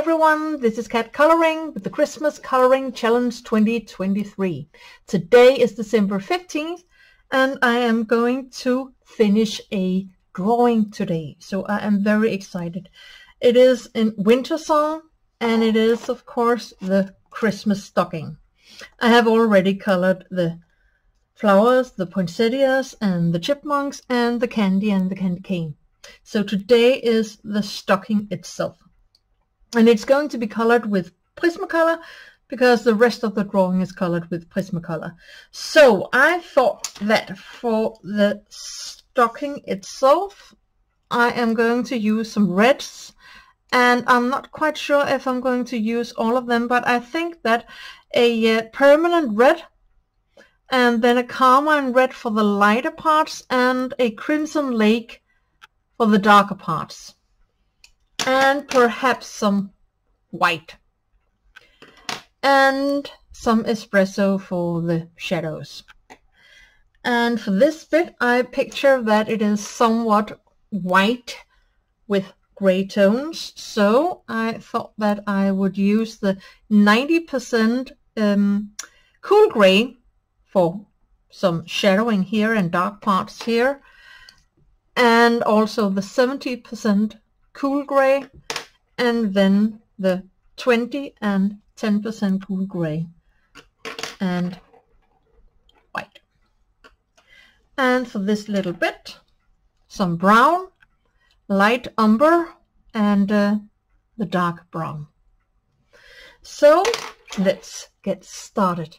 everyone, this is CatColouring with the Christmas Coloring Challenge 2023. Today is December 15th and I am going to finish a drawing today, so I am very excited. It is in Winter Song and it is of course the Christmas stocking. I have already colored the flowers, the poinsettias and the chipmunks and the candy cane. So today is the stocking itself. And it's going to be colored with Prismacolor because the rest of the drawing is colored with Prismacolor. So I thought that for the stocking itself, I am going to use some reds. And I'm not quite sure if I'm going to use all of them, but I think that a permanent red and then a carmine red for the lighter parts and a crimson lake for the darker parts. And perhaps some white and some espresso for the shadows. And for this bit I picture that it is somewhat white with gray tones, so I thought that I would use the 90% cool gray for some shadowing here and dark parts here, and also the 70% cool gray and then the 20 and 10% cool gray and white. And for this little bit, some brown, light umber and the dark brown. So let's get started.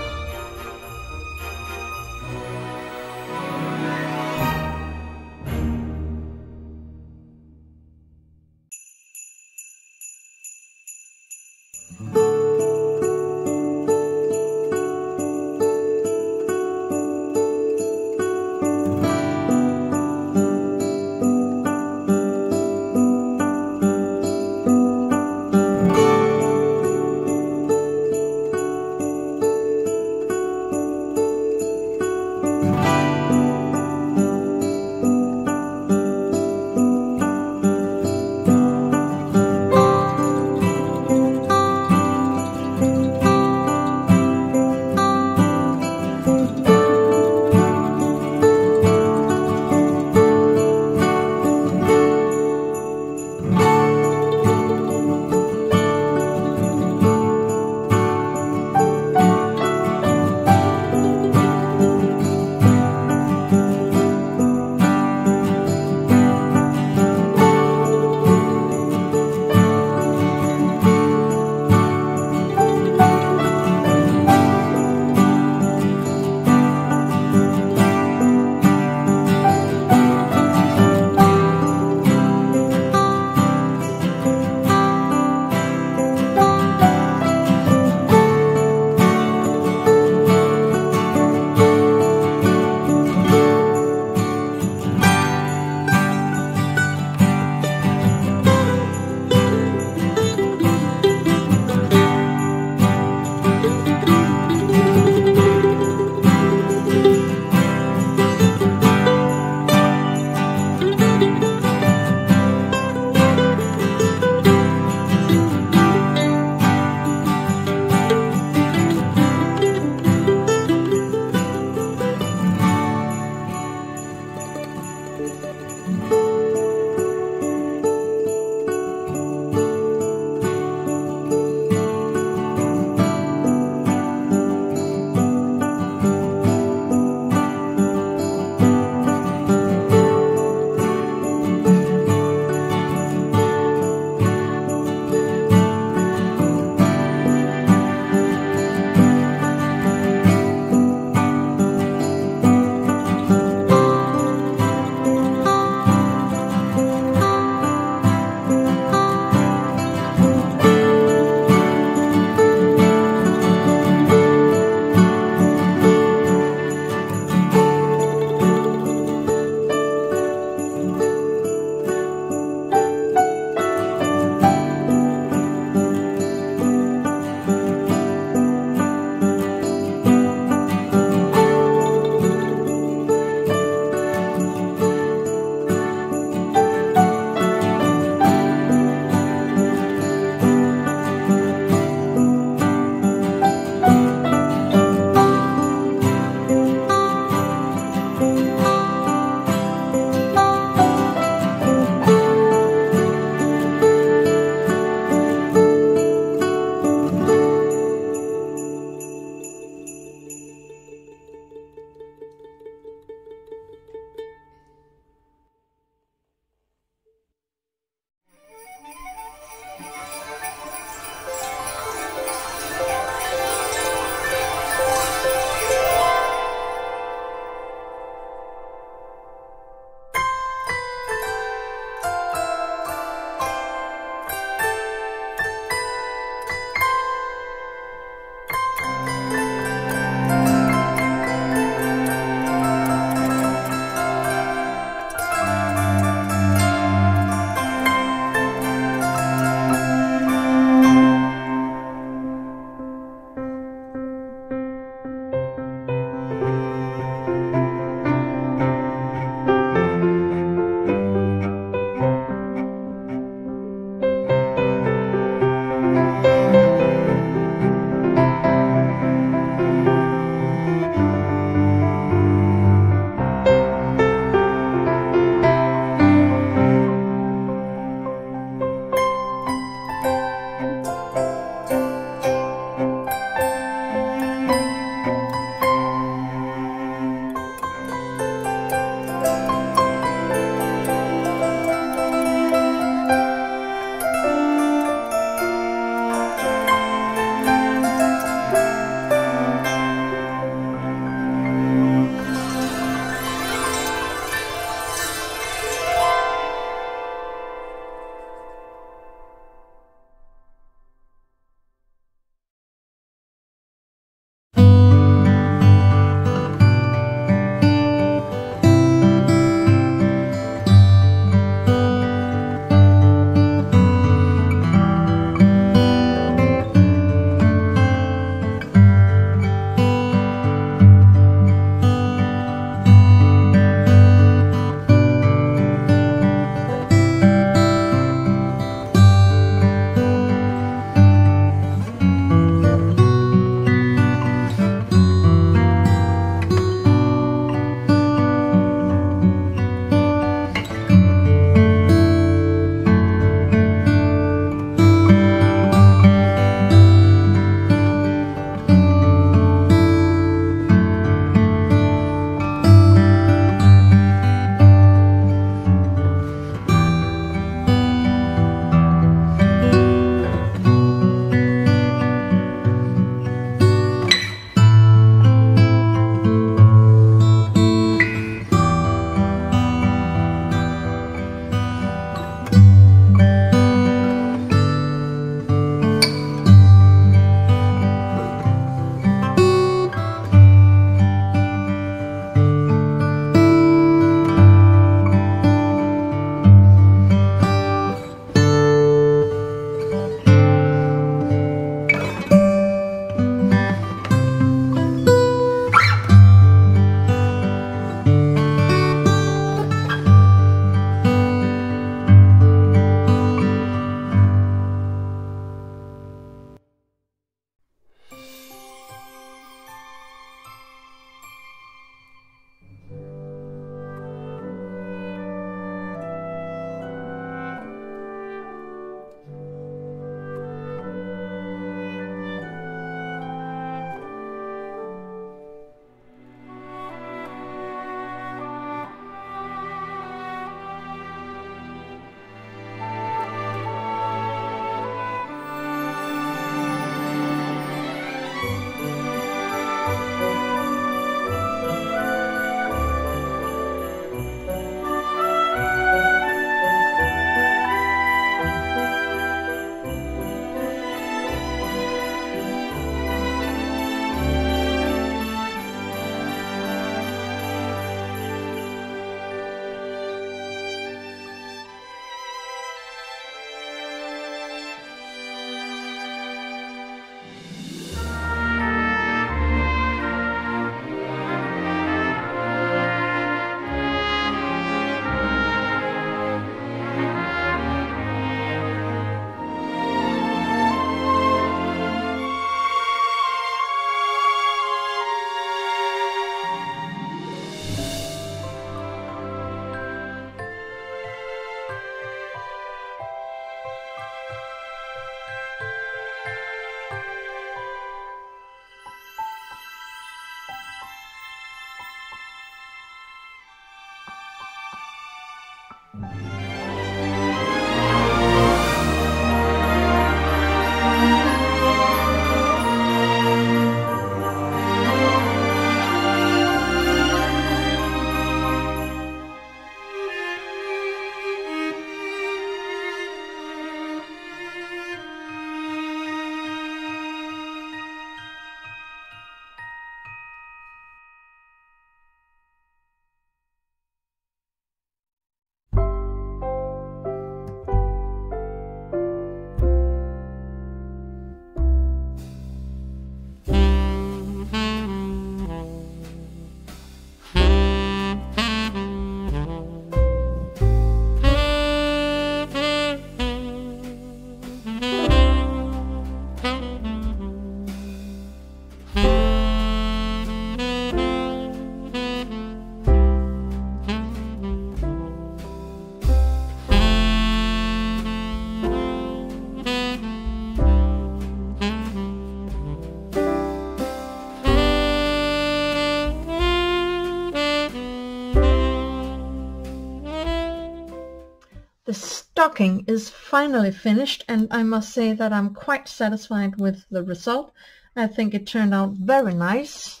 The stocking is finally finished, and I must say that I'm quite satisfied with the result. I think it turned out very nice.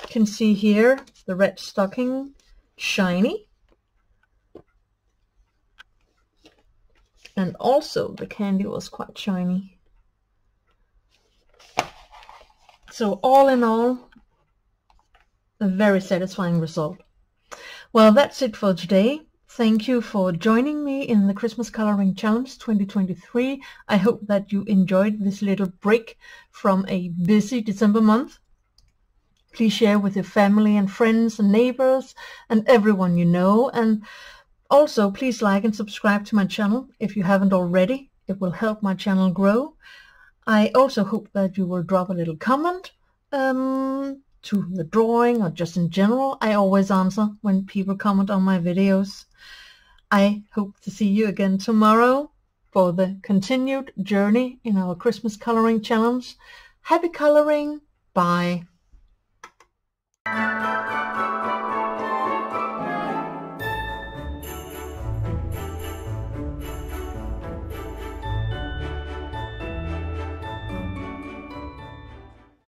You can see here the red stocking, shiny, and also the candy was quite shiny. So all in all, a very satisfying result. Well, that's it for today. Thank you for joining me in the Christmas Colouring Challenge 2023. I hope that you enjoyed this little break from a busy December month. Please share with your family and friends and neighbors and everyone you know. And also, please like and subscribe to my channel if you haven't already. It will help my channel grow. I also hope that you will drop a little comment to the drawing or just in general. I always answer when people comment on my videos. I hope to see you again tomorrow for the continued journey in our Christmas Colouring Challenge. Happy colouring. Bye.